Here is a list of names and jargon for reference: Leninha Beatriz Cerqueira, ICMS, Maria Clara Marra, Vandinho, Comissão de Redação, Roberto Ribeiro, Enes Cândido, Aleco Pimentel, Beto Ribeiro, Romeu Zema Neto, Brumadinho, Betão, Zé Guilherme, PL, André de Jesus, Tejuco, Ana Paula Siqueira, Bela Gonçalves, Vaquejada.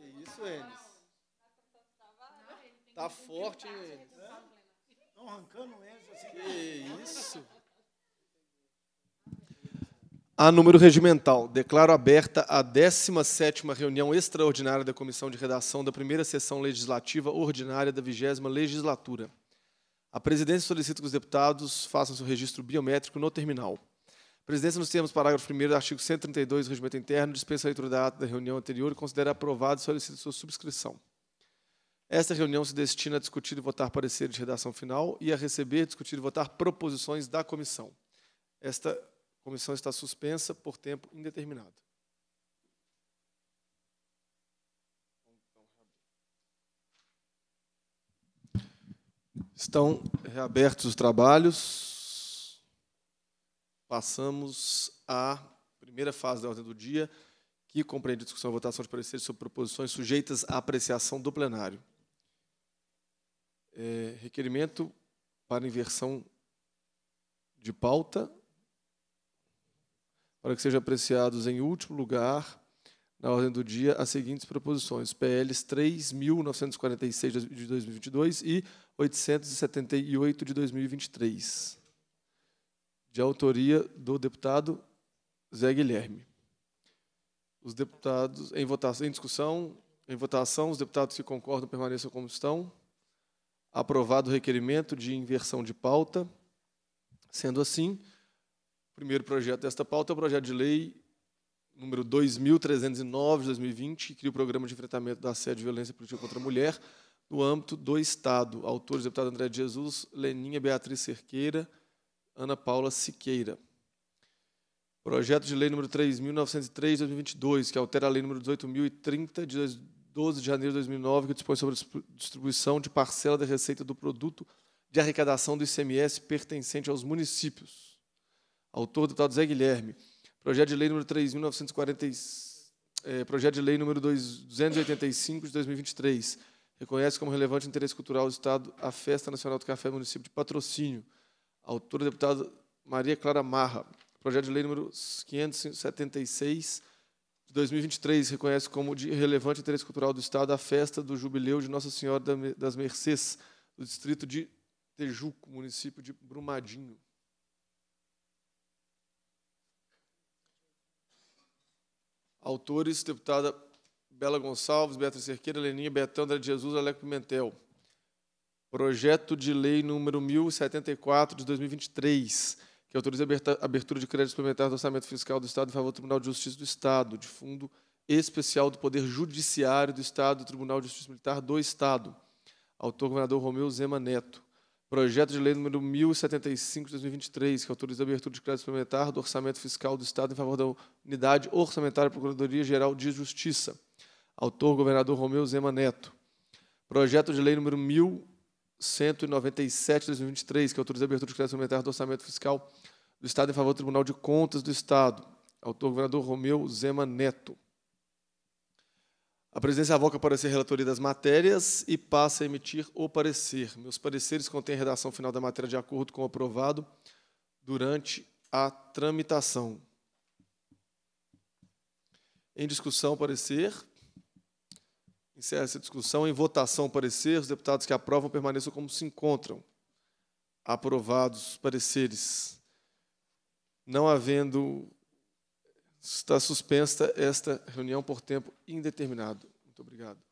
Que isso, Enes? Tá forte, hein, Enes? Estão arrancando o Enes assim. Que isso? A número regimental. Declaro aberta a 17ª reunião extraordinária da Comissão de Redação da primeira sessão legislativa ordinária da 20ª legislatura. A presidência solicita que os deputados façam seu registro biométrico no terminal. A presidência, nos termos do parágrafo 1º do artigo 132 do Regimento Interno, dispensa a leitura da ata da reunião anterior e considera aprovado e solicita sua subscrição. Esta reunião se destina a discutir e votar parecer de redação final e a receber, discutir e votar proposições da comissão. Esta comissão está suspensa por tempo indeterminado. Estão reabertos os trabalhos. Passamos à primeira fase da ordem do dia, que compreende discussão e votação de pareceres sobre proposições sujeitas à apreciação do plenário. Requerimento para inversão de pauta, para que sejam apreciados em último lugar, na ordem do dia, as seguintes proposições: PLs 3.946 de 2022 e 878 de 2023, de autoria do deputado Zé Guilherme. Os deputados, em votação, os deputados que concordam permaneçam como estão. Aprovado o requerimento de inversão de pauta. Sendo assim, o primeiro projeto desta pauta é o projeto de lei número 2.309, de 2020, que cria o Programa de Enfrentamento da Assédio e Violência Política contra a Mulher no âmbito do Estado. Autores, deputado André de Jesus, Leninha Beatriz Cerqueira, Ana Paula Siqueira. Projeto de lei número 3.903, de 2022, que altera a lei número 18.030, de 12 de janeiro de 2009, que dispõe sobre a distribuição de parcela da receita do produto de arrecadação do ICMS pertencente aos municípios. Autor, deputado Zé Guilherme. Projeto de lei número 3.940, projeto de lei número 285, de 2023, reconhece como relevante interesse cultural do Estado a Festa Nacional do Café, município de Patrocínio. Autora, deputada Maria Clara Marra. Projeto de lei número 576, de 2023, reconhece como de relevante interesse cultural do Estado a Festa do Jubileu de Nossa Senhora das Mercês, do distrito de Tejuco, município de Brumadinho. Autores, deputada Bela Gonçalves, Beatriz Cerqueira, Leninha, Betão, André de Jesus, Aleco Pimentel. Projeto de lei número 1074, de 2023, que autoriza a abertura de crédito suplementar do orçamento fiscal do Estado em favor do Tribunal de Justiça do Estado, de fundo especial do Poder Judiciário do Estado e do Tribunal de Justiça Militar do Estado. Autor, governador Romeu Zema Neto. Projeto de lei número 1075, de 2023, que autoriza a abertura de crédito suplementar do orçamento fiscal do Estado em favor da Unidade Orçamentária Procuradoria-Geral de Justiça. Autor, governador Romeu Zema Neto. Projeto de lei número 1197, de 2023, que autoriza a abertura de crédito suplementar do orçamento fiscal do Estado em favor do Tribunal de Contas do Estado. Autor, governador Romeu Zema Neto. A presidência avoca o parecer relatoria das matérias e passa a emitir o parecer. Meus pareceres contêm a redação final da matéria de acordo com o aprovado durante a tramitação. Em discussão, parecer. Encerra essa discussão. Em votação, parecer. Os deputados que aprovam permaneçam como se encontram. Aprovados os pareceres. Não havendo... Está suspensa esta reunião por tempo indeterminado. Muito obrigado.